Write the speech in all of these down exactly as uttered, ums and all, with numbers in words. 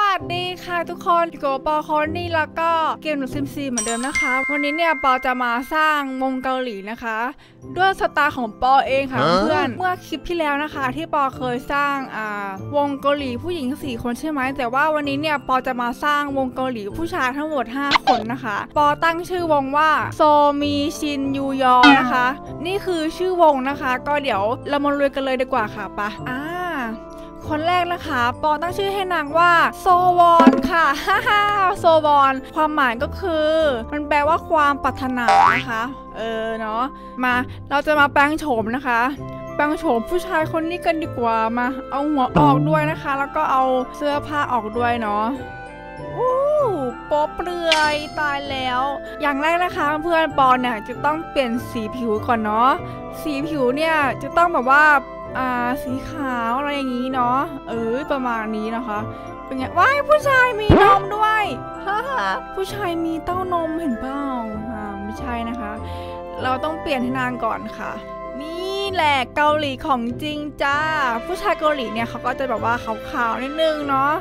วัสดีค่ะทุกคนโกปอคอนนี่แล้วก็เกมหนูซิมซีเหมือนเดิมนะคะวันนี้เนี่ยปอจะมาสร้างมงเกาหลีนะคะด้วยสไตล์ของปอเองค่ะเพื่อนเมื่อคลิปที่แล้วนะคะที่ปอเคยสร้างอ่าวงเกาหลีผู้หญิงสี่คนใช่ไหมแต่ว่าวันนี้เนี่ยปอจะมาสร้างวงเกาหลีผู้ชายทั้งหมดห้าคนนะคะปอตั้งชื่อวงว่าโซมีชินยูยอนะคะนี่คือชื่อวงนะคะก็เดี๋ยวเรามาลุยกันเลยดีกว่าค่ะปะอ่าคนแรกนะคะปอตั้งชื่อให้นางว่าโซวอนค่ะฮ่าฮ่าโซวอนความหมายก็คือมันแปลว่าความปรารถนานะคะเออเนาะมาเราจะมาแปลงโฉมนะคะแปลงโฉมผู้ชายคนนี้กันดีกว่ามาเอาหัวออกด้วยนะคะแล้วก็เอาเสื้อผ้าออกด้วยเนาะโป๊เปลือยตายแล้วอย่างแรกนะคะเพื่อนปอเนี่ยจะต้องเปลี่ยนสีผิวก่อนเนาะสีผิวเนี่ยจะต้องแบบว่าอ่าสีขาวอะไรอย่างนี้เนาะเออประมาณนี้นะคะเป็นไงว้ายผู้ชายมีนมด้วยฮ่าผู้ชายมีเต้านมเห็นเปล่าอ่าไม่ใช่นะคะเราต้องเปลี่ยนให้นางก่อนค่ะนี่แหละเกาหลีของจริงจ้าผู้ชายเกาหลีเนี่ยเขาก็จะแบบว่าขาวๆนิดนึงเนาะ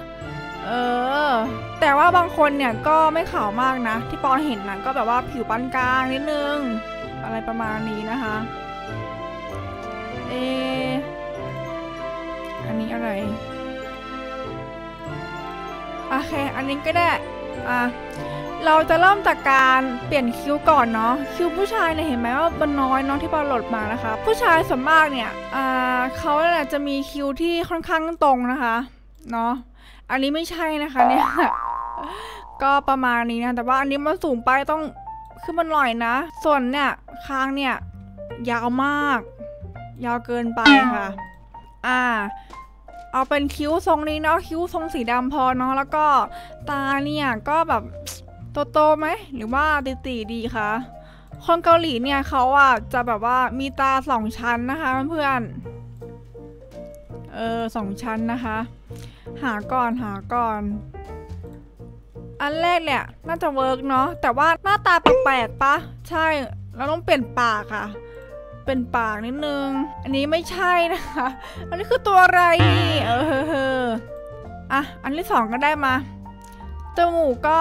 เออแต่ว่าบางคนเนี่ยก็ไม่ขาวมากนะที่ปอเห็นนะก็แบบว่าผิวปานกลางนิดนึงอะไรประมาณนี้นะคะเออันนี้อะไรโอเคอันนี้ก็ได้อ่ะเราจะเริ่มจากการเปลี่ยนคิ้วก่อนเนาะคิ้วผู้ชายเนี่ยเห็นไหมว่ามันน้อยเนาะที่ปอหลดมานะคะผู้ชายส่วนมากเนี่ยอ่าเขาเนี่ยจะมีคิ้วที่ค่อนข้างตรงนะคะเนาะอันนี้ไม่ใช่นะคะเนี่ยก็ประมาณนี้นะแต่ว่าอันนี้มันสูงไปต้องคือมันลอยนะส่วนเนี่ยคางเนี่ยยาวมากยาวเกินไปค่ะอ่าเอาเป็นคิ้วทรงนี้เนาะคิ้วทรงสีดำพอเนาะแล้วก็ตาเนี่ยก็แบบโตๆไหมหรือว่าตีๆดีคะคนเกาหลีเนี่ยเขาอ่ะจะแบบว่ามีตาสองชั้นนะคะเพื่อนเออสองชั้นนะคะหาก่อนหาก่อนอันแรกเนี่ยน่าจะเวิร์กเนาะแต่ว่าหน้าตาแปลกๆปะใช่เราต้องเปลี่ยนปากค่ะเป็นปากนิดนึงอันนี้ไม่ใช่นะคะอันนี้คือตัวอะไรนี่เอออ่ะอันที่สองก็ได้มาจมูกก็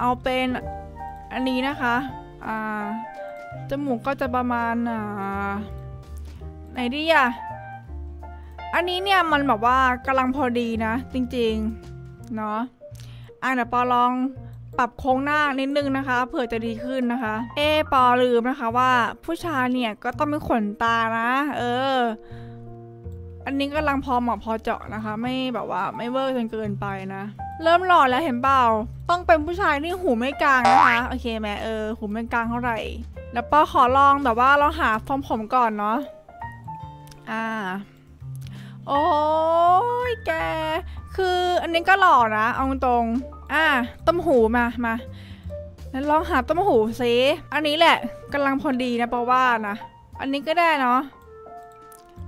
เอาเป็นอันนี้นะคะอ่าจมูกก็จะประมาณอ่าไหนดีอะอันนี้เนี่ยมันแบบว่ากำลังพอดีนะจริงๆเนาะอ่ะเดี๋ยวปอลองปรับโค้งหน้านิดนึงนะคะเผื่อจะดีขึ้นนะคะเอปอลืมนะคะว่าผู้ชายเนี่ยก็ต้องมีขนตานะเอออันนี้กำลังพอเหมาะพอเจาะนะคะไม่แบบว่าไม่เวอร์จนเกินไปนะเริ่มหล่อแล้วเห็นเปล่าต้องเป็นผู้ชายที่หูไม่กลางนะคะโอเคแม่เออหูไม่กลางเท่าไหร่แล้วปอขอลองแต่ว่าเราหาทรงผมก่อนเนาะอ่าโอ้ยแกคืออันนี้ก็หล่อนะเอาตรงอ่ะต้มหูมามาแล้วลองหาต้มหูซิอันนี้แหละกำลังพอดีนะเพราะว่านะอันนี้ก็ได้เนาะ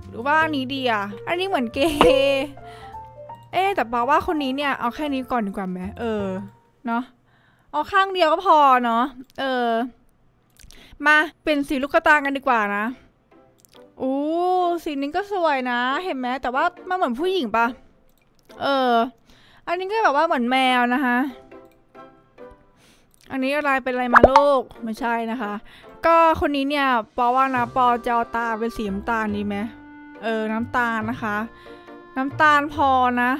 หรือว่าอันนี้ดีอ่ะอันนี้เหมือนเกย์เอ๊แต่บอกว่าคนนี้เนี่ยเอาแค่นี้ก่อนดีกว่าไหมเออเนาะเอาข้างเดียวก็พอเนาะเออมาเป็นสีลูกตากันดีกว่านะโอ้สีนี้ก็สวยนะเห็นไหมแต่ว่ามันเหมือนผู้หญิงปะเอออันนี้ก็แบบว่าเหมือนแมวนะคะอันนี้อะไรเป็นอะไรมาลูกไม่ใช่นะคะก็คนนี้เนี่ยปอว่านะปอจะเอาตาเป็นสีน้ำตาลดีไหมเออน้ำตาลนะคะน้ำตาลพอนะ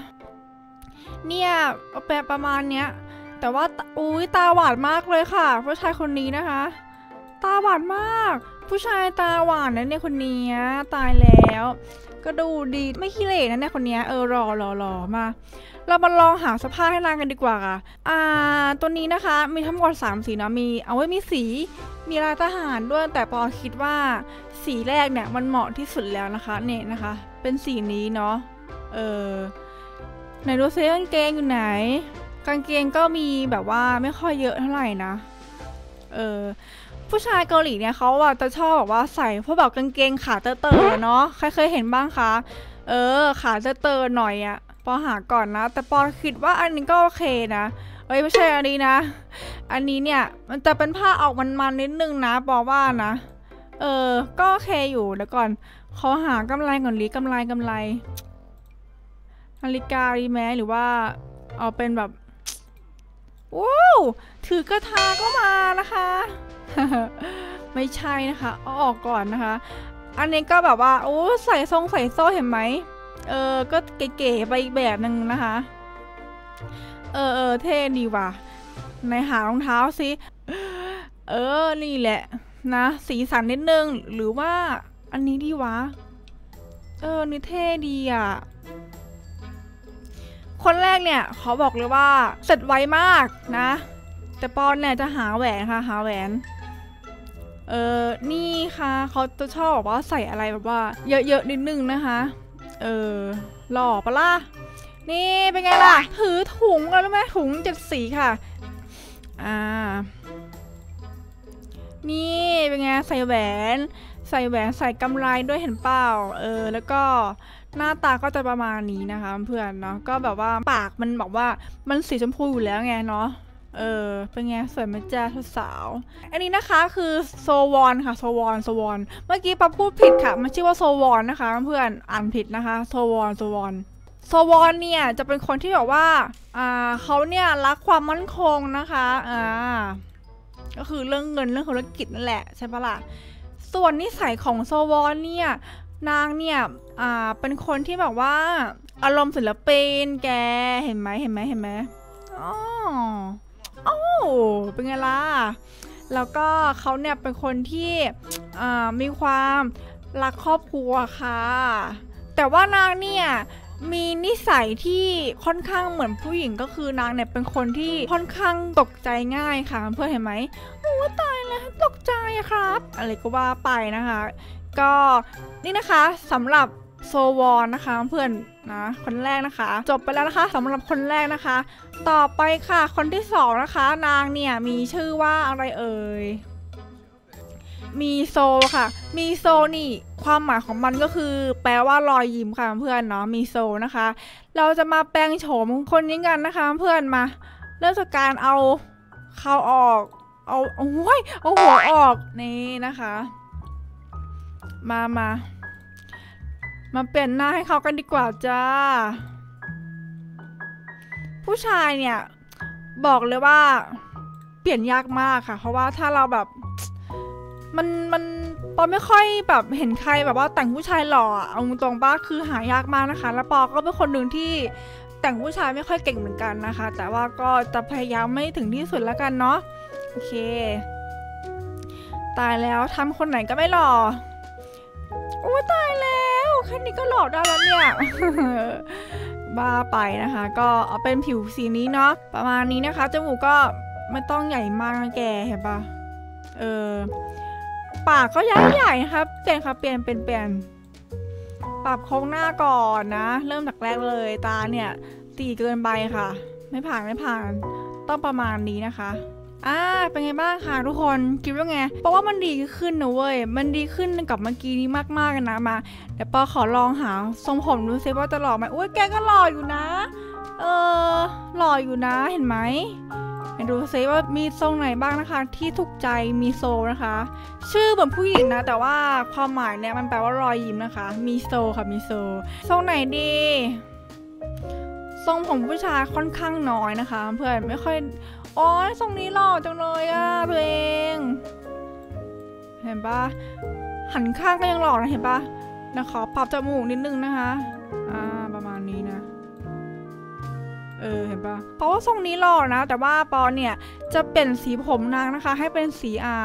เนี่ยเอาแบบประมาณเนี้ยแต่ว่าอุ้ยตาหวานมากเลยค่ะผู้ชายคนนี้นะคะตาหวานมากผู้ชายตาหวานนะเนี่ยคนนี้ตายแล้วก็ดูดีไม่ขี้เหร่นะเนี่ยคนนี้เออรอรอรอมาเรามาลองหาเสื้อผ้าให้นางกันดีกว่าค่ะอ่าตัวนี้นะคะมีทั้งหมดสามสีนะมีเอาไว้มีสีมีลายทหารด้วยแต่ปอคิดว่าสีแรกเนี่ยมันเหมาะที่สุดแล้วนะคะเนี่ยนะคะเป็นสีนี้เนาะเออไหนดูซิกางเกงอยู่ไหนกางเกงก็มีแบบว่าไม่ค่อยเยอะเท่าไหร่นะเออผู้ชายเกาหลีเนี่ยเขาอ่ะจะชอบแบบว่าใส่พวกแบบกางเกงขาเต๋อๆเนาะใครเคยเห็นบ้างคะเออขาเต๋อๆหน่อยอ่ะปอหาก่อนนะแต่ปอคิดว่าอันนี้ก็โอเคนะเอ้ยไม่ใช่อันนี้นะอันนี้เนี่ยมันจะเป็นผ้าออกมันๆนิดนึงนะปอว่านะเออก็โอเคอยู่เดี๋ยวก่อนขอหากำไรก่อนลิกำไรกำไรนาฬิกาดีไหมหรือว่า เอาเป็นแบบว้าวถือกระทาก็มานะคะไม่ใช่นะคะเอาออกก่อนนะคะอันนี้ก็แบบว่าโอ้ใส่ทรงใส่โซ่เห็นไหมเออก็เก๋ๆไปอีกแบบหนึ่งนะคะเออเออเท่ดีว่ะในหารองเท้าสิเออนี่แหละนะสีสันนิดนึงหรือว่าอันนี้ดีวะเออนี่เท่ดีอ่ะคนแรกเนี่ยขอบอกเลยว่าเสร็จไวมากนะแต่ปอนเนี่ยจะหาแหวนค่ะหาแหวนเออนี่ค่ะเขาจะชอบแบบว่าใส่อะไรแบบว่าเยอะๆนิดนึงนะคะเออหล่อปะล่ะนี่เป็นไงล่ะถือถุงกันรู้ไหมถุงเจ็ดสีค่ะอ่านี่เป็นไงใส่แหวนใส่แหวนใส่กำไลด้วยเห็นเปล่าเออแล้วก็หน้าตาก็จะประมาณนี้นะคะเพื่อนเนาะก็แบบว่าปากมันบอกว่ามันสีชมพูอยู่แล้วไงเนาะเออเป็นไงสวยไหมจ้าสาวอันนี้นะคะคือโซวอนค่ะโซวอนโซวอนเมื่อกี้ป๊าพูดผิดค่ะมันชื่อว่าโซวอนนะคะเพื่อนอ่านผิดนะคะโซวอนโซวอนโซวอนเนี่ยจะเป็นคนที่แบบว่าอ่าเขาเนี่ยรักความมั่นคงนะคะอ่าก็คือเรื่องเงินเรื่องธุรกิจนั่นแหละใช่ปะล่ะส่วนนิสัยของโซวอนเนี่ยนางเนี่ยอ่าเป็นคนที่แบบว่าอารมณ์ศิลปินแกเห็นไหมเห็นไหมเห็นไหมอ๋อโอ้เป็นไงล่ะแล้วก็เขาเนี่ยเป็นคนที่อ่ามีความรักครอบครัวค่ะแต่ว่านางเนี่ยมีนิสัยที่ค่อนข้างเหมือนผู้หญิงก็คือนางเนี่ยเป็นคนที่ค่อนข้างตกใจง่ายค่ะเพื่อนเห็นไหมโอ้ตายแล้วตกใจครับอะไรก็ว่าไปนะคะก็นี่นะคะสำหรับโซวอนนะคะเพื่อนนะคนแรกนะคะจบไปแล้วนะคะสำหรับคนแรกนะคะต่อไปค่ะคนที่สองนะคะนางเนี่ยมีชื่อว่าอะไรเอ่ยมีโซค่ะมีโซนี่ความหมายของมันก็คือแปลว่ารอยยิ้มค่ะเพื่อนเนาะมีโซนะคะเราจะมาแปลงโฉมคนนี้กันนะคะเพื่อนมาเริ่มจากการเอาเขาออกเอาโอ้ยเอาหัวออกนี่นะคะมามามาเปลี่ยนหน้าให้เขากันดีกว่าจ้าผู้ชายเนี่ยบอกเลยว่าเปลี่ยนยากมากค่ะเพราะว่าถ้าเราแบบมันมันปอไม่ค่อยแบบเห็นใครแบบว่าแต่งผู้ชายหล่อเอาตรงบ้าคือหายากมากนะคะแล้วปอก็เป็นคนหนึ่งที่แต่งผู้ชายไม่ค่อยเก่งเหมือนกันนะคะแต่ว่าก็จะพยายามไม่ถึงที่สุดแล้วกันเนาะโอเคตายแล้วทำคนไหนก็ไม่หล่อโอ้ตายแล้วแค่นี้ก็หล่อได้แล้วเนี่ย บ้าไปนะคะก็เอาเป็นผิวสีนี้เนาะประมาณนี้นะคะจมูกก็ไม่ต้องใหญ่มากแกเห็นปะเออปากก็ใหญ่ๆครับเปลี่ยนค่ะเปลี่ยนเป็นเปลี่ยนปรับโค้งหน้าก่อนนะเริ่มจากแรกเลยตาเนี่ยตีเกินไปค่ะไม่ผ่านไม่ผ่านต้องประมาณนี้นะคะอ่าเป็นไงบ้างค่ะทุกคนคิดว่าไงเพราะว่ามันดีขึ้นนะเว้ยมันดีขึ้นกับเมื่อกี้นี้มากๆกันนะมาเดี๋ยวปอขอลองหาทรงผมดูซิว่าจะหล่อไหมอุ้ยแกก็หล่ออยู่นะเออหล่ออยู่นะเห็นไหมดูซิว่ามีทรงไหนบ้างนะคะที่ถูกใจมีโซนะคะชื่อเหมือนผู้หญิงนะแต่ว่าความหมายเนี่ยมันแปลว่ารอยยิ้มนะคะมีโซค่ะมีโซทรงไหนดีทรงผมผู้ชายค่อนข้างน้อยนะคะเพื่อนไม่ค่อยอ๋อทรงนี้หล่อจังเลยอ่ะตัวเองเห็นปะหันข้างก็ยังหล่อนะเห็นปะนะขอปรับจมูกนิดนึงนะคะอ่าประมาณนี้นะเออเห็นปะเพราะว่าทรงนี้หล่อนะแต่ว่าปอเนี่ยจะเปลี่ยนสีผมนางนะคะให้เป็นสีอา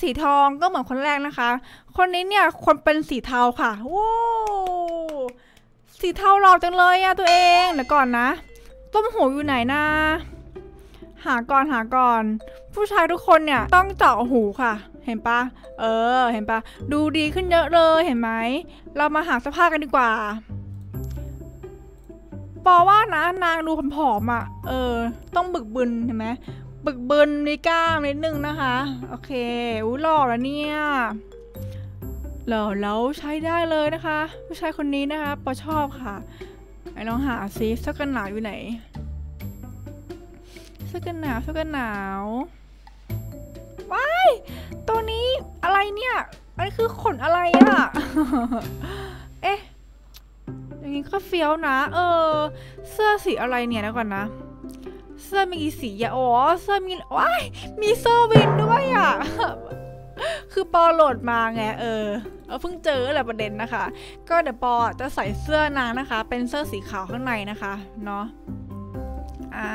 สีทองก็เหมือนคนแรกนะคะคนนี้เนี่ยคนเป็นสีเทาค่ะโอ้สีเทาหล่อจังเลยอะตัวเองเดี๋ยวก่อนนะต้มหูอยู่ไหนนะหาก่อนหาก่อนผู้ชายทุกคนเนี่ยต้องเจาะหูค่ะเห็นปะเออเห็นปะดูดีขึ้นเยอะเลยเห็นไหมเรามาหาเสื้อผ้ากันดีกว่าปอว่านะนางดูผอมๆอ่ะเออต้องบึกบึนเห็นไหมบึกบึนในกล้ามนิดนึงนะคะโอเคอู้หล่อแล้วเนี่ยหล่อแล้วใช้ได้เลยนะคะผู้ชายคนนี้นะคะปอชอบค่ะไอ้ลองหาซิเสื้อกันหนาวอยู่ไหนเสื้อกันหนาวเสื้อกันหนาวว้ายตัวนี้อะไรเนี่ยอันนี้คือขนอะไรอ่ะเอ๊ะยังไง นี้ก็เฟี้ยวนะเออเสื้อสีอะไรเนี่ยนะก่อนนะเสื้อมีกี่สีอะอ๋อเสื้อมีว้ายมีเซอร์วินด้วยอะคือปอโหลดมาไงเออเอาเพิ่งเจอแหละประเด็นนะคะก็เดี๋ยวปอจะใส่เสื้อนางนะคะเป็นเสื้อสีขาวข้างในนะคะเนาะอ่า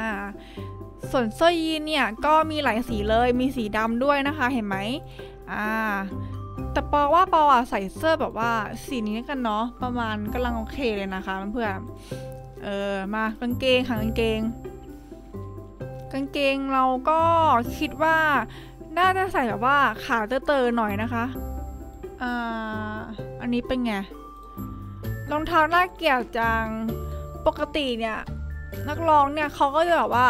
ส่วนเสื้อยีนเนี่ยก็มีหลายสีเลยมีสีดำด้วยนะคะเห็นไหมอ่าแต่ปอว่าปออ่ะใส่เสื้อแบบว่าสีนี้กันเนาะประมาณกำลังโอเคเลยนะคะเพื่อนเออมากางเกงค่ะกางเกงกางเกงเราก็คิดว่าน่าจะใส่แบบว่าขาเต๋อเต๋อหน่อยนะคะอ่าอันนี้เป็นไงรองเท้าหน้าเกลียดจังปกติเนี่ยนักร้องเนี่ยเขาก็จะแบบว่า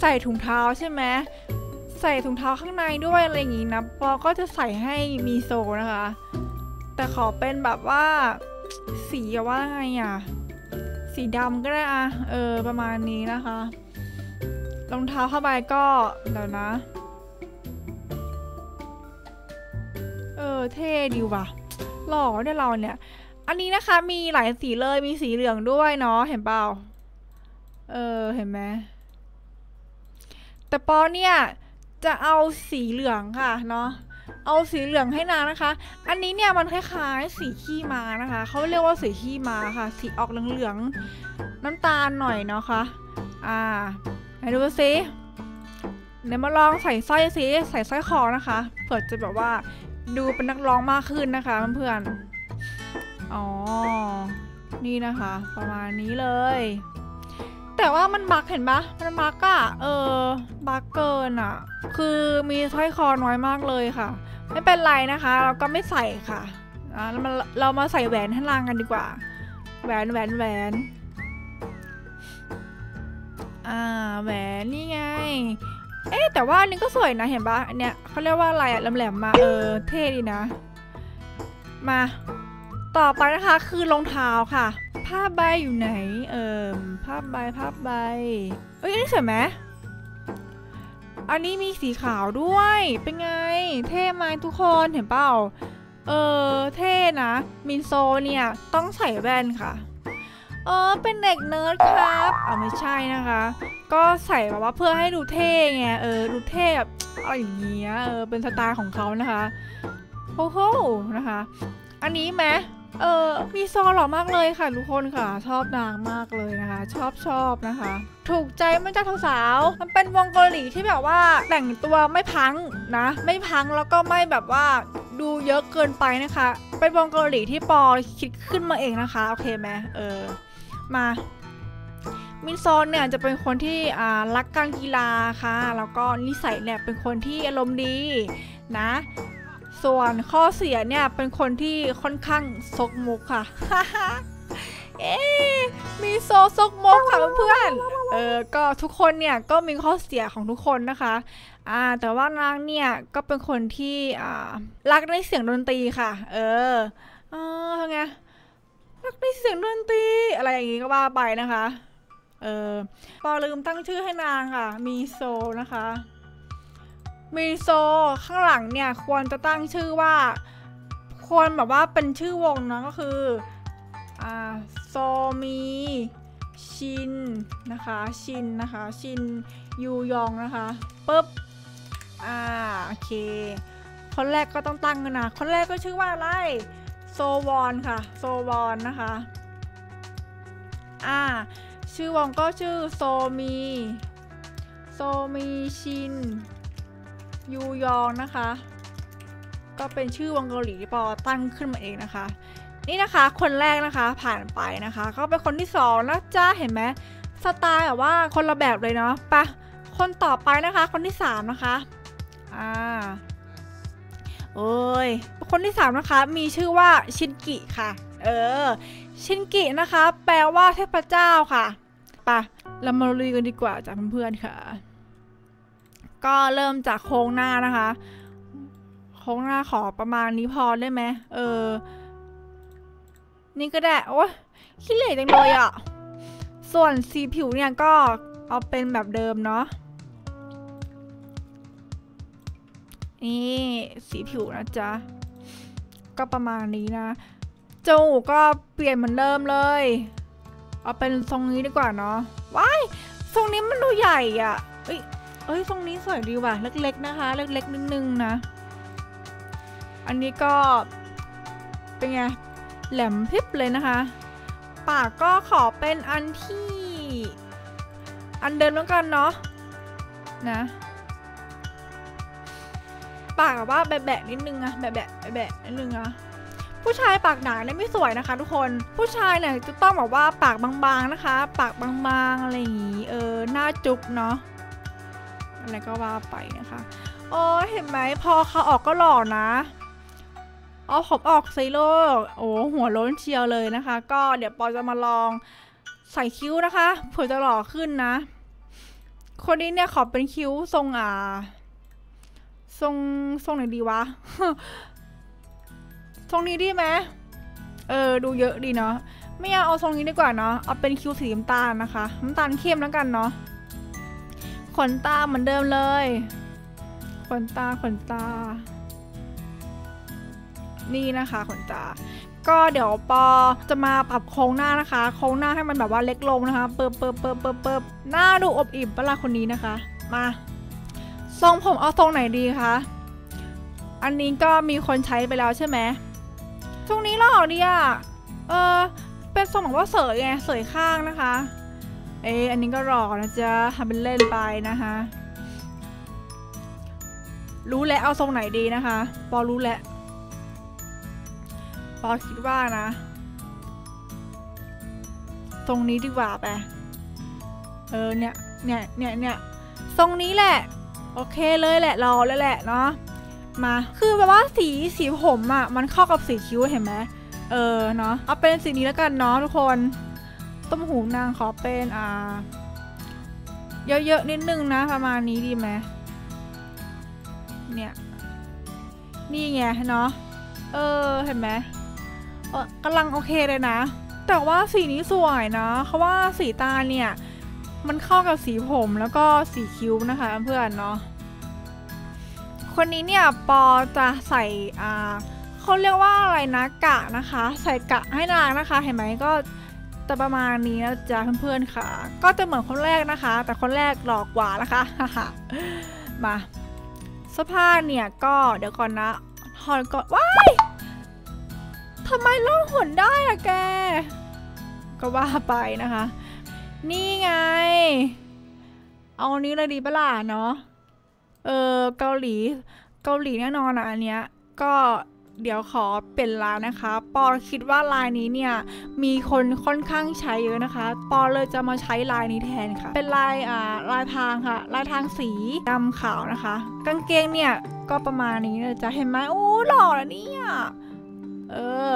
ใส่ถุงเท้าใช่ไหมใส่ถุงเท้าข้างในด้วยอะไรอย่างงี้นะปอก็จะใส่ให้มีโซนะคะแต่ขอเป็นแบบว่าสีว่าไงอ่ะสีดำก็ได้อ่ะเออประมาณนี้นะคะรองเท้าผ้าใบก็เดี๋ยวนะเออเท่ดีว่ะหล่อเนี่ยเราเนี่ยอันนี้นะคะมีหลายสีเลยมีสีเหลืองด้วยเนาะเห็นเปล่าเออเห็นไหมแต่ปอเนี่ยจะเอาสีเหลืองค่ะเนาะเอาสีเหลืองให้นางนะคะอันนี้เนี่ยมันคล้ายๆสีขี้ม้านะคะเขาเรียกว่าสีขี้ม้าค่ะสีออกเหลืองๆน้ำตาลหน่อยเนาะค่ะอ่าให้ดูสิเดี๋ยวมาลองใส่สร้อยสิใส่สร้อยคอนะคะเผื่อจะแบบว่าดูเป็นนักร้องมากขึ้นนะคะเพื่อนๆอ๋อนี่นะคะประมาณนี้เลยแต่ว่ามันบักเห็นปะมันบักอะเออบักเกินอะคือมีสร้อยคอน้อยมากเลยค่ะไม่เป็นไรนะคะเราก็ไม่ใส่ค่ะอ่ะเราเรามาใส่แหวนให้นางกันดีกว่าแหวนแหวนแหวนอ่าแหวนนี่ไงเอ๊แต่ว่าอันนี้ก็สวยนะเห็นปะอันเนี้ยเขาเรียกว่าอะไรอะแหลมๆมาเออเท่ดีนะมาต่อไปนะคะคือรองเท้าค่ะผ้าใบอยู่ไหนเออผ้าใบผ้าใบเอ้ยอันนี้สวยไหมอันนี้มีสีขาวด้วยเป็นไงเท่ไหมทุกคนเห็นเปล่าเออเท่นะมินโซเนี่ยต้องใส่แว่นค่ะเออเป็นเด็กเนิร์ดครับอ๋อไม่ใช่นะคะก็ใส่แบบว่าเพื่อให้ดูเท่ไงเออดูเท่แบบอะไรอย่างเงี้ยเออเป็นสไตล์ของเขานะคะโอ้โหนะคะอันนี้ไหมเออมีซอหล่อมากเลยค่ะทุกคนค่ะชอบนางมากเลยนะคะชอบชอบนะคะถูกใจมันจะสาวๆมันเป็นวงเกาหลีที่แบบว่าแต่งตัวไม่พังนะไม่พังแล้วก็ไม่แบบว่าดูเยอะเกินไปนะคะเป็นวงเกาหลีที่ปอคิดขึ้นมาเองนะคะโอเคไหมเออมามินซอนเนี่ยจะเป็นคนที่อ่ารักการกีฬาค่ะแล้วก็นิสัยเนี่ยเป็นคนที่อารมณ์ดีนะส่วนข้อเสียเนี่ยเป็นคนที่ค่อนข้างซกมุกค่ะ เอ๊ะมีโซซกมุกค่ะเพื่อนเออก็ทุกคนเนี่ยก็มีข้อเสียของทุกคนนะคะอ่าแต่ว่านางเนี่ยก็เป็นคนที่อ่ารักในเสียงดนตรีค่ะเออเออทำไงรักในเสียงดนตรีอะไรอย่างงี้ก็ว่าไปนะคะเออปอลืมตั้งชื่อให้นางค่ะมีโซนะคะมินโซข้างหลังเนี่ยควรจะตั้งชื่อว่าควรแบบว่าเป็นชื่อวงเนาะก็คืออ่าโซมีชินนะคะชินนะคะชินยูยองนะคะปึ๊บอ่าโอเคคนแรกก็ต้องตั้งกันนะคนแรกก็ชื่อว่าอะไรโซวอนค่ะโซวอนนะคะอ่าชื่อวงก็ชื่อโซมีโซมีชินยูยองนะคะก็เป็นชื่อวงเกาหลีปอตั้งขึ้นมาเองนะคะนี่นะคะคนแรกนะคะผ่านไปนะคะก็เป็นคนที่สองนะจ้าเห็นไหมสไตล์แบบว่าคนละแบบเลยเนาะปะคนต่อไปนะคะคนที่สามนะคะอ่าโอ้ยคนที่สามนะคะมีชื่อว่าชินกิค่ะเออชินกินะคะแปลว่าเทพเจ้าค่ะปะเรามาลุยกันดีกว่าจ้ะเพื่อนๆค่ะก็เริ่มจากโค้งหน้านะคะโค้งหน้าขอประมาณนี้พอได้ไหมเออนี่ก็ได้โอ้ยขี้เหร่จังเลยอ่ะส่วนสีผิวเนี่ยก็เอาเป็นแบบเดิมเนาะนี่สีผิวนะจ๊ะก็ประมาณนี้นะ จมูกก็เปลี่ยนเหมือนเดิมเลยเอาเป็นทรงนี้ดีกว่าเนาะว้ายทรงนี้มันดูใหญ่อ่ะเอ้ยเอ้ยทรงนี้สวยดีว่ะเล็กๆนะคะเล็กๆนิดนึงนะอันนี้ก็เป็นไงแหลมพิบเลยนะคะปากก็ขอเป็นอันที่อันเดิมแล้วกันเนาะนะปากว่าแบะๆนิดนึงอะแบะๆแบะๆนิดนึงอะผู้ชายปากหนาเนี่ยไม่สวยนะคะทุกคนผู้ชายเนี่ยจะต้องแบบว่าปากบางๆนะคะปากบางๆอะไรอย่างงี้เออหน้าจุกเนาะอะไรก็ว่าไปนะคะโอ้เห็นไหมพอเขาออกก็หล่อนะเอาผมออกไซโลโอ้หัวล้นเชียวเลยนะคะก็เดี๋ยวปอจะมาลองใส่คิ้วนะคะเผื่อจะหล่อขึ้นนะคนนี้เนี่ยขอเป็นคิ้วทรงอ่าทรงทรงไหนดีวะ ทรงนี้ดีไหมเออดูเยอะดีเนาะไม่อยากเอาทรงนี้ดีกว่าเนาะเอาเป็นคิ้วสีน้ำตาลนะคะน้ำตาลเข้มแล้วกันเนาะขนตาเหมือนเดิมเลยขนตาขนตานี่นะคะขนตาก็เดี๋ยวปอจะมาปรับโค้งหน้านะคะโค้งหน้าให้มันแบบว่าเล็กลงนะคะเปิบเปิบเปิบเปิบเปิบหน้าดูอบอิ่มเวลาคนนี้นะคะมาทรงผมเอาทรงไหนดีคะอันนี้ก็มีคนใช้ไปแล้วใช่ไหมทรงนี้หล่อดีอ่ะเออเป็นทรงแบบว่าเสยไงเสยข้างนะคะเอออันนี้ก็หล่อนะจ๊ะทำเป็นเล่นไปนะคะรู้แล้วเอาทรงไหนดีนะคะปอรู้แล้วปอคิดว่านะตรงนี้ดีกว่าไปเออเนี่ยเนี่ยเนี่ยเนี่ยทรงนี้แหละโอเคเลยแหละรอเลยแหละเนาะมาคือแบบว่าสีสีผมอ่ะมันเข้ากับสีคิ้วเห็นไหมเออเนาะเอาเป็นสีนี้แล้วกันเนาะทุกคนต้มหูนางขอเป็นอ่าเยอะๆนิดนึงนะประมาณนี้ดีไหมเนี่ยนี่ไงเนาะเออเห็นไหมกำลังโอเคเลยนะแต่ว่าสีนี้สวยนะเพราะว่าสีตาเนี่ยมันเข้ากับสีผมแล้วก็สีคิ้วนะคะเพื่อนเนาะคนนี้เนี่ยปอจะใส่อ่าเขาเรียกว่าอะไรนะกะนะคะใส่กะให้นางนะคะเห็นไหมก็จะประมาณนี้นะจ๊ะเพื่อนๆค่ะก็จะเหมือนคนแรกนะคะแต่คนแรกหลอกกว่านะคะ มาเสื้อผ้าเนี่ยก็เดี๋ยวก่อนนะถอดก่อนว้ายทำไมล่องหนได้อะแกก็ว่าไปนะคะนี่ไงเอานี้เลยดีเปล่าเนาะเออเกาหลีเกาหลีแน่นอนนะอันเนี้ยก็เดี๋ยวขอเป็นร้านนะคะปอคิดว่าลายนี้เนี่ยมีคนค่อนข้างใช้เยอะนะคะปอเลยจะมาใช้ลายนี้แทนค่ะเป็นลายอ่าลายทางค่ะลายทางสีดำขาวนะคะกางเกงเนี่ยก็ประมาณนี้นะจ๊ะเห็นไหมโอ้หล่อนะเนี่ยเออ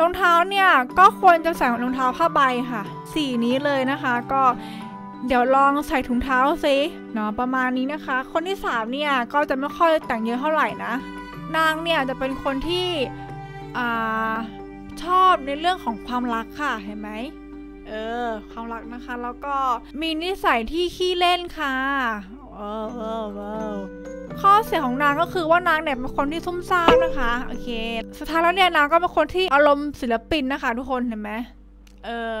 รองเท้าเนี่ยก็ควรจะใส่รองเท้าผ้าใบค่ะสีนี้เลยนะคะก็เดี๋ยวลองใส่ถุงเท้าซิเนาะประมาณนี้นะคะคนที่สามเนี่ยก็จะไม่ค่อยแต่งเยอะเท่าไหร่นะนางเนี่ยจะเป็นคนที่อ่าชอบในเรื่องของความรักค่ะเห็นไหมเออความรักนะคะแล้วก็มีนิสัยที่ขี้เล่นค่ะเออเออเออข้อเสียของนางก็คือว่านางเนี่ยเป็นคนที่ซุ่มซ่ามนะคะโอเคสุดท้ายแล้วเนี่ยนางก็เป็นคนที่อารมณ์ศิลปินนะคะทุกคนเห็นไหมเออ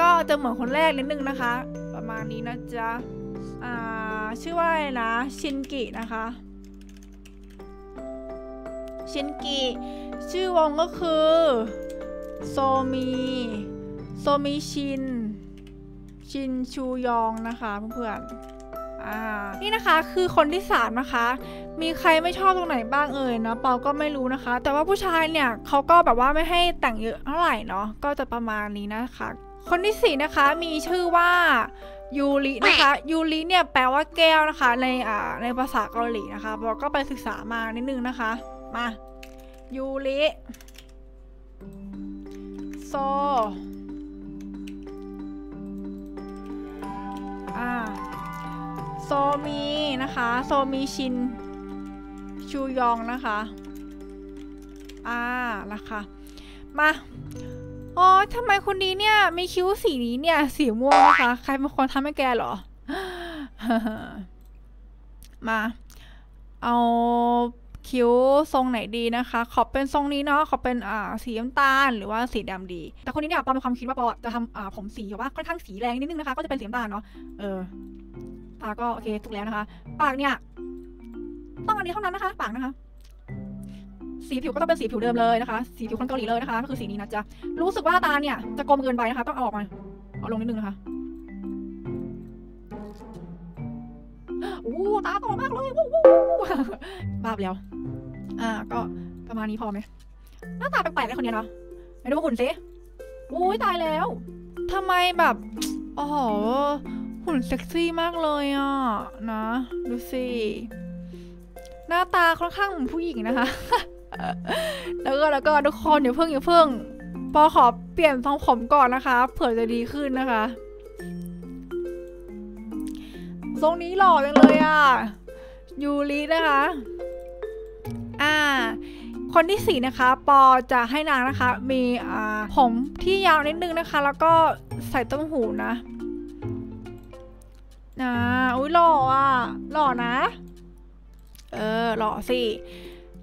ก็จะเหมือนคนแรกนิดนึงนะคะประมาณนี้นะจ๊ะอ่าชื่อว่าอะไรนะชินกินะคะชินกิชื่อวงก็คือโซมีโซมีชินชินชูยองนะคะเพื่อนนี่นะคะคือคนที่สามนะคะมีใครไม่ชอบตรงไหนบ้างเอ่ยเนาะเปาก็ไม่รู้นะคะแต่ว่าผู้ชายเนี่ยเขาก็แบบว่าไม่ให้แต่งเยอะเท่าไหร่เนาะก็จะประมาณนี้นะคะคนที่สี่นะคะมีชื่อว่ายูรินะคะยูริเนี่ยแปลว่าแก้วนะคะในอ่าในภาษาเกาหลีนะคะเปาก็ไปศึกษามานิดนึงนะคะมายูริโซอ่าโซมีนะคะโซมีชินชูยองนะคะอ่านะคะมาโอ้ทำไมคนนี้เนี่ยมีคิ้วสีนี้เนี่ยสีม่วงนะคะใครเป็นคนทำให้แกเหรอ มาเอา คิ้วทรงไหนดีนะคะขอเป็นทรงนี้เนาะขอเป็นอ่าสีน้ำตาลหรือว่าสีดำดีแต่คนนี้เนี่ยปอมีความคิดว่าปอจะทำอ่าผมสีแบบว่าค่อนข้างสีแรงนิดนึงนะคะก็จะเป็นสีน้ำตาลเนาะเออตาก็โอเคถูกแล้วนะคะปากเนี่ยต้องอันนี้เท่านั้นนะคะปากนะคะสีผิวก็ต้องเป็นสีผิวเดิมเลยนะคะสีผิวคนเกาหลีเลยนะคะก็คือสีนี้นะจ๊ะรู้สึกว่าตาเนี่ยจะกลมเกินไปนะคะต้องเอาออกมาเอาลงนิดนึงนะคะโอ้ตาโตมากเลยวู้วู้บ้าไปแล้วอ่าก็ประมาณนี้พอไหมหน้าตาแปลกๆเลยคนนี้เนาะไปดูหุ่นสิอุ้ยตายแล้วทำไมแบบอ๋อหุ่นเซ็กซี่มากเลยอ่ะนะดูสิหน้าตาค่อนข้างเหมือนผู้หญิงนะคะแล้วก็แล้วก็ทุกคนอย่าเพิ่งอย่าเพิ่งปอขอเปลี่ยนทรงผมก่อนนะคะเผื่อจะดีขึ้นนะคะทรงนี้หล่อจังเลยอ่ะยูรินะคะอ่าคนที่สี่นะคะปอจะให้นางนะคะมีอ่าผมที่ยาวนิดนึงนะคะแล้วก็ใส่ต้นหูนะนะอุ้ยหล่ออ่ะหล่อนะเออหล่อสิ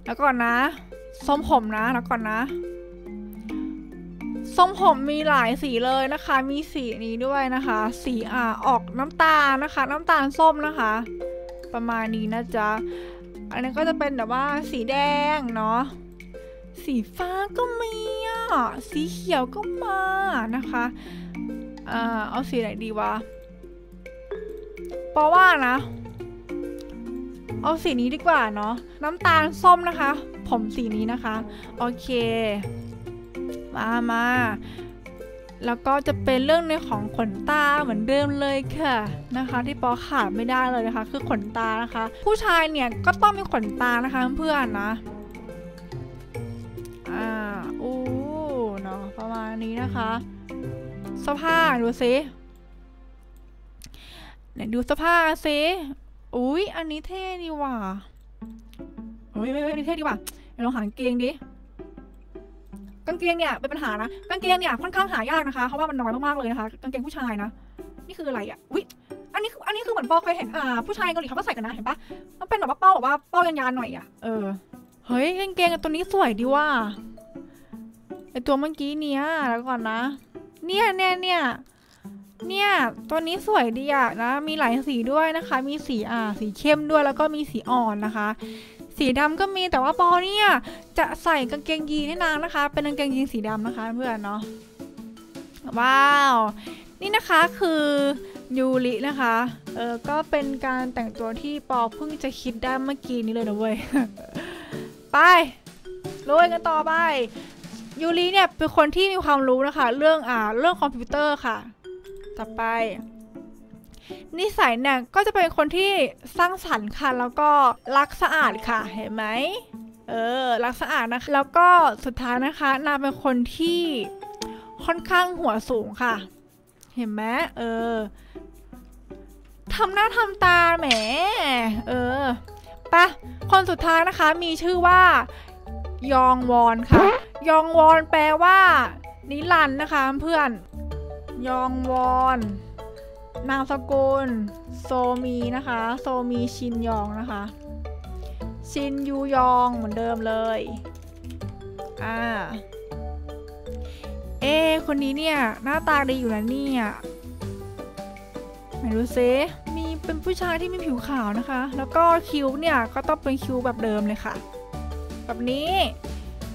แล้วก่อนนะทรงผมนะแล้วก่อนนะทรงผมมีหลายสีเลยนะคะมีสีนี้ด้วยนะคะสีอ่าออกน้ำตาลนะคะน้ำตาลส้มนะคะประมาณนี้นะจ๊ะอันนี้ก็จะเป็นแบบว่าสีแดงเนาะสีฟ้าก็มีอ่ะสีเขียวก็มานะคะอ่าเอาสีไหนดีวะเพราะว่านะเอาสีนี้ดีกว่าเนาะน้ำตาลส้มนะคะผมสีนี้นะคะโอเคมามาแล้วก็จะเป็นเรื่องในของขนตาเหมือนเดิมเลยค่ะนะคะที่ปอขาดไม่ได้เลยนะคะคือขนตานะคะผู้ชายเนี่ยก็ต้องมีขนตานะคะเพื่อนนะอ่าอู้เนาะประมาณนี้นะคะเสื้อผ้าดูสิไหนดูเสื้อผ้าสิอุ้ยอันนี้เท่ดีว่ะเฮ้ยอันนี้เท่ดีว่ะลองหากางเกงดิกางเกงเนี่ยเป็นปัญหานะกางเกงเนี่ยค่อนข้างหายากนะคะเพราะว่ามันน้อยมากๆเลยนะคะกางเกงผู้ชายนะนี่คืออะไรอ่ะอุ้ยอันนี้อันนี้คือเหมือนปอเคยเห็นอ่าผู้ชายเกาหลีเขาก็ใส่กันนะเห็นปะมันเป็นแบบว่าเป้าแบบว่าเป้ายานๆหน่อยอ่ะเออเฮ้ยกางเกงตัวนี้สวยดีว่ะไอตัวเมื่อกี้เนี้ยแล้วก่อนนะเนี่ยเนี่ยเนี่ยเนี่ยตัวนี้สวยดีอ่ะนะมีหลายสีด้วยนะคะมีสีอ่าสีเข้มด้วยแล้วก็มีสีอ่อนนะคะสีดำก็มีแต่ว่าปอเนี่ยจะใส่กางเกงยีนให้นางนะคะเป็นกางเกงยีนสีดำนะคะเพื่อนเนาะว้าวนี่นะคะคือยูรินะคะเออก็เป็นการแต่งตัวที่ปอเพิ่งจะคิดได้เมื่อกี้นี้เลยนะเว้ย ไปลุยกันต่อไปยูริเนี่ยเป็นคนที่มีความรู้นะคะเรื่องอ่าเรื่องคอมพิวเตอร์ค่ะต่อไปนิสัยเนี่ยก็จะเป็นคนที่สร้างสรรค์ค่ะแล้วก็รักสะอาดค่ะเห็นไหมเออรักสะอาดนะคะแล้วก็สุดท้ายนะคะนางเป็นคนที่ค่อนข้างหัวสูงค่ะเห็นไหมเออทำหน้าทำตาแหมเออปะคนสุดท้ายนะคะมีชื่อว่ายองวอนค่ะยองวอนแปลว่านิรันดร์นะคะเพื่อนยองวอนนามสกุลโซมีนะคะโซมีชินยองนะคะชินยูยองเหมือนเดิมเลยอ่าเอ๊คนนี้เนี่ยหน้าตาดีอยู่นะเนี่ยไม่รู้ซิมีเป็นผู้ชายที่มีผิวขาวนะคะแล้วก็คิ้วเนี่ยก็ต้องเป็นคิ้วแบบเดิมเลยค่ะแบบนี้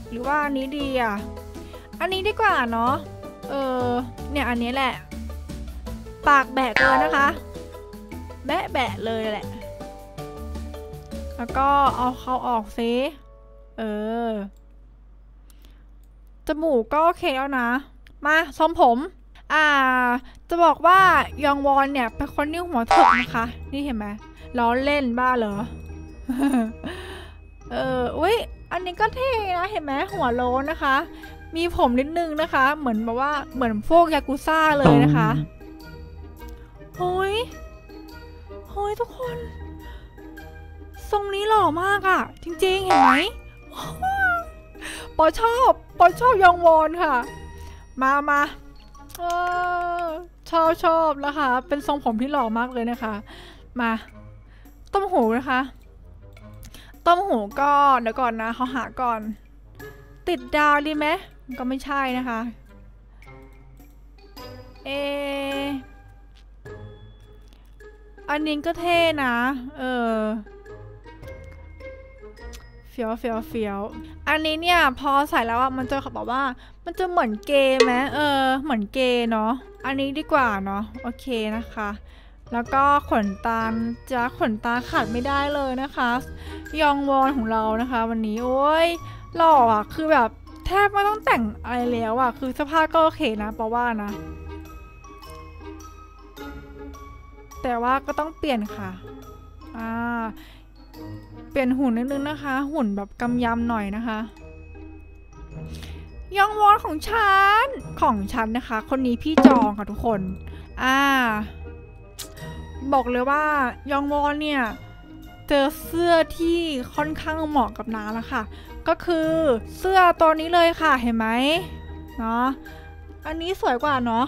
หรือว่าอันนี้ดีอ่ะอันนี้ดีกว่าเนาะเออเนี่ยอันนี้แหละปากแบะเกินนะคะแบะแบะเลยแหละแล้วก็เอาเขาออกซิเออจมูกก็โอเคแล้วนะมาทรงผมอ่าจะบอกว่ายองวอนเนี่ยเป็นคนที่หัวถกนะคะนี่เห็นไหมล้อเล่นบ้าเหรอ เอออุ้ยอันนี้ก็เท่นะเห็นไหมหัวโล้นนะคะมีผมนิดนึงนะคะเหมือนแบบว่าเหมือนพวกยากุซ่าเลยนะคะโอ้ยโอ้ยทุกคนทรงนี้หล่อมากอะจริงๆเห็นไหมปอชอบปอชอบยองวอนค่ะมามาเออชอบชอบนะคะเป็นทรงผมที่หล่อมากเลยนะคะมาต้มหูนะคะต ต้มหูก็เดี๋ยวก่อนนะเขาหาก่อนติดดาวดีไหมก็ไม่ใช่นะคะเออันนี้ก็เท่นะเออเฟี้ยวเฟี้ยวเฟี้ยวอันนี้เนี่ยพอใส่แล้วอะมันจะเขาบอกว่ามันจะเหมือนเกย์ไหมเออเหมือนเกย์เนาะอันนี้ดีกว่าเนาะโอเคนะคะแล้วก็ขนตาจะขนตาขาดไม่ได้เลยนะคะยองวอนของเรานะคะวันนี้โอ้ยหล่ออะคือแบบแทบไม่ต้องแต่งอะไรแล้วอะคือสภาพก็โอเคนะเพราะว่านะแต่ว่าก็ต้องเปลี่ยนค่ะอ่าเปลี่ยนหุ่นนิดนึงนะคะหุ่นแบบกำยำหน่อยนะคะยองวอนของฉันของฉันนะคะคนนี้พี่จองค่ะทุกคนอ่าบอกเลยว่ายองวอนเนี่ยเจอเสื้อที่ค่อนข้างเหมาะกับน้าแล้วค่ะก็คือเสื้อตัวนี้เลยค่ะเห็นไหมเนาะอันนี้สวยกว่าเนาะ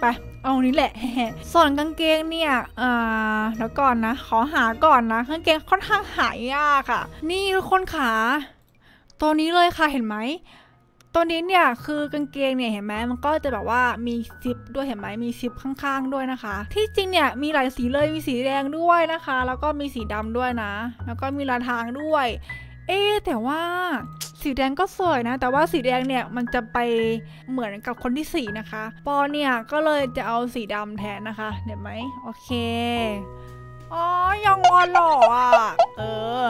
ไปเอานี้แหละส่วนกางเกงเนี่ยอ่าแล้วก่อนนะขอหาก่อนนะกางเกงค่อนข้างหายากค่ะนี่ทุกคนขาตัวนี้เลยค่ะเห็นไหมตัวนี้เนี่ยคือกางเกงเนี่ยเห็นไหมมันก็จะแบบว่ามีซิปด้วยเห็นไหมมีซิปข้างๆด้วยนะคะที่จริงเนี่ยมีหลายสีเลยมีสีแดงด้วยนะคะแล้วก็มีสีดำด้วยนะแล้วก็มีลายทางด้วยเอ๊แต่ว่าสีแดงก็สวยนะแต่ว่าสีแดงเนี่ยมันจะไปเหมือนกับคนที่สี่นะคะปอเนี่ยก็เลยจะเอาสีดำแทนนะคะเห็นไหมโอเคอ๋อยองวอนหล่ออ่ะเออ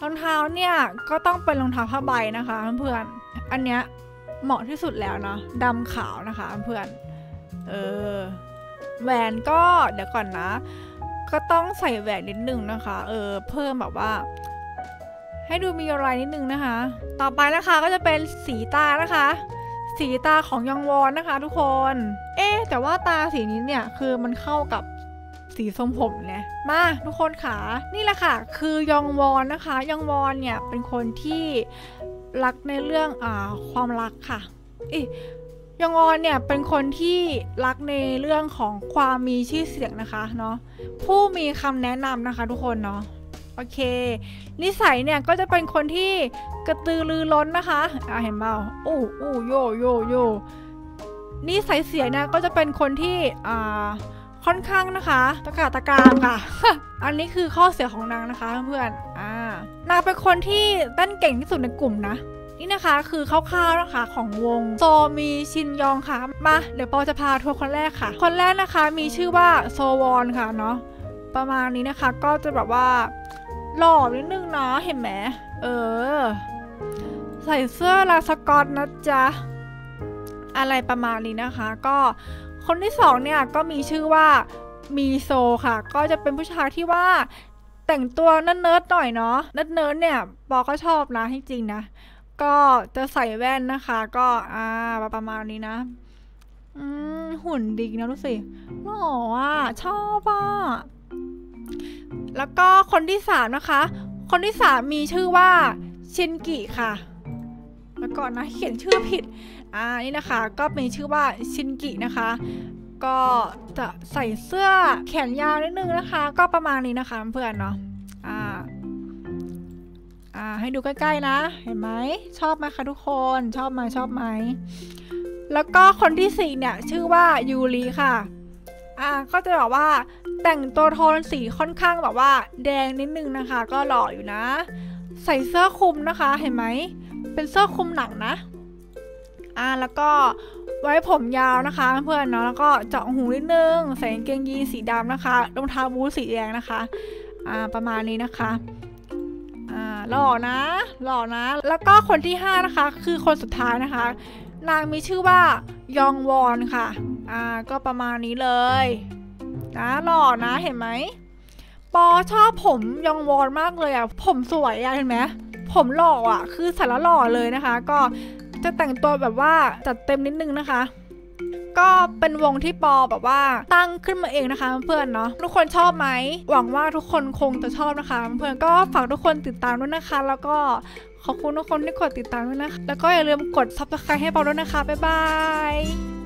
รองเท้าเนี่ยก็ต้องเป็นรองเท้าผ้าใบนะคะเพื่อนอันเนี้ยเหมาะที่สุดแล้วเนาะดำขาวนะคะเพื่อนเออแหวนก็เดี๋ยวก่อนนะก็ต้องใส่แหวนนิดนึงนะคะเออเพิ่มแบบว่าให้ดูมีอะไรนิดนึงนะคะต่อไปนะคะก็จะเป็นสีตานะคะสีตาของยองวอนนะคะทุกคนเอ๊แต่ว่าตาสีนี้เนี่ยคือมันเข้ากับสีส้มผมเนี่ยมาทุกคนค่ะนี่แหละค่ะคือยองวอนนะคะยองวอนเนี่ยเป็นคนที่รักในเรื่องอ่าความรักค่ะเอ๊ยองวอนเนี่ยเป็นคนที่รักในเรื่องของความมีชื่อเสียงนะคะเนาะผู้มีคำแนะนำนะคะทุกคนเนาะโอเคนิสัยเนี่ยก็จะเป็นคนที่กระตือรือร้นนะคะอ่าเห็นเปล่าอู้อู้โยโยโยนิสัยเสียเนี่ยก็จะเป็นคนที่อ่าค่อนข้างนะคะตะกาตะกามค่ะ อันนี้คือข้อเสียของนางนะคะเพื่อนอ่านางเป็นคนที่เต้นเก่งที่สุดในกลุ่มนะนี่นะคะคือคร่าวๆนะคะของวงโซมีชินยองค่ะมาเดี๋ยวปอจะพาทัวร์คนแรกค่ะคนแรกนะคะมีชื่อว่าโซวอนค่ะเนาะประมาณนี้นะคะก็จะแบบว่าหล่อนิดนึงเนาะเห็นไหมเออใส่เสื้อลายสกอตนะจ๊ะอะไรประมาณนี้นะคะก็คนที่สองเนี่ยก็มีชื่อว่ามีโซค่ะก็จะเป็นผู้ชายที่ว่าแต่งตัวเนิร์ดๆหน่อยเนาะเนิร์ดๆเนี่ยบอกก็ชอบนะจริงๆนะก็จะใส่แว่นนะคะก็อ่าประมาณนี้นะอืมหุ่นดีนะรู้สิหล่ออ่ะชอบอ่ะแล้วก็คนที่สามนะคะคนที่สามมีชื่อว่าชินกิค่ะแล้วก่อนนะเขียนชื่อผิดอ่านี่นะคะก็มีชื่อว่าชินกินะคะก็จะใส่เสื้อแขนยาวนิดนึงนะคะก็ประมาณนี้นะคะเพื่อนเนาะอ่าอ่าให้ดูใกล้ๆนะเห็นไหมชอบไหมคะทุกคนชอบไหมชอบไหมแล้วก็คนที่สี่เนี่ยชื่อว่ายูริค่ะอ่าก็จะบอกว่าแต่งตัวโทนสีค่อนข้างแบบว่าแดงนิดนึงนะคะก็หล่ออยู่นะใส่เสื้อคลุมนะคะเห็นไหมเป็นเสื้อคลุมหนังนะอ่าแล้วก็ไว้ผมยาวนะคะเพื่อนเนาะแล้วก็เจาะหูนิดนึงใส่กางเกงยีนสีดำนะคะรองเท้าบูทสีแดงนะคะอ่าประมาณนี้นะคะอ่าหล่อนะหล่อนะแล้วก็คนที่ห้านะคะคือคนสุดท้ายนะคะนางมีชื่อว่ายองวอนค่ะอ่าก็ประมาณนี้เลยนะหล่อนะเห็นไหมปอชอบผมยองวอนมากเลยอ่ะผมสวยอ่ะเห็นไหมผมหล่ออ่ะคือสารหล่อเลยนะคะก็จะแต่งตัวแบบว่าจัดเต็มนิดนึงนะคะก็เป็นวงที่ปอแบบว่าตั้งขึ้นมาเองนะคะเพื่อนเนาะทุกคนชอบไหมหวังว่าทุกคนคงจะชอบนะคะเพื่อนก็ฝากทุกคนติดตามด้วยนะคะแล้วก็ขอบคุณทุกคนที่กดติดตามด้วยนะคะแล้วก็อย่าลืมกดซับสไครบ์ให้ปอด้วยนะคะบ๊ายบาย